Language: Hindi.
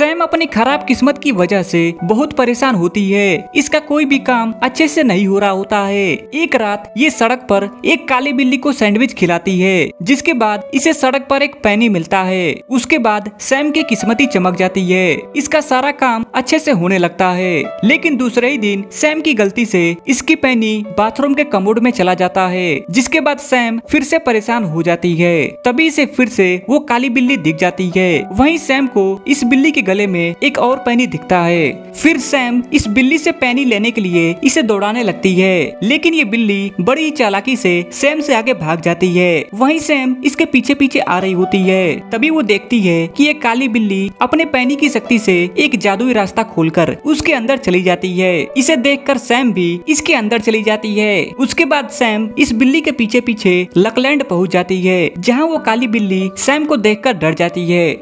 सैम अपनी खराब किस्मत की वजह से बहुत परेशान होती है। इसका कोई भी काम अच्छे से नहीं हो रहा होता है। एक रात ये सड़क पर एक काली बिल्ली को सैंडविच खिलाती है, जिसके बाद इसे सड़क पर एक पैनी मिलता है। उसके बाद सैम की किस्मत ही चमक जाती है। इसका सारा काम अच्छे से होने लगता है। लेकिन दूसरे ही दिन सैम की गलती से इसकी पैनी बाथरूम के कमोड में चला जाता है, जिसके बाद सैम फिर से परेशान हो जाती है। तभी इसे फिर से वो काली बिल्ली दिख जाती है। वहीं सैम को इस बिल्ली के गले में एक और पैनी दिखता है। फिर सैम इस बिल्ली से पैनी लेने के लिए इसे दौड़ाने लगती है, लेकिन ये बिल्ली बड़ी ही चालाकी से सैम से आगे भाग जाती है। वहीं सैम इसके पीछे पीछे आ रही होती है। तभी वो देखती है कि ये काली बिल्ली अपने पैनी की शक्ति से एक जादुई रास्ता खोलकर उसके अंदर चली जाती है। इसे देखकर सैम भी इसके अंदर चली जाती है। उसके बाद सैम इस बिल्ली के पीछे पीछे लकलैंड पहुँच जाती है, जहाँ वो काली बिल्ली सैम को देख कर डर जाती है।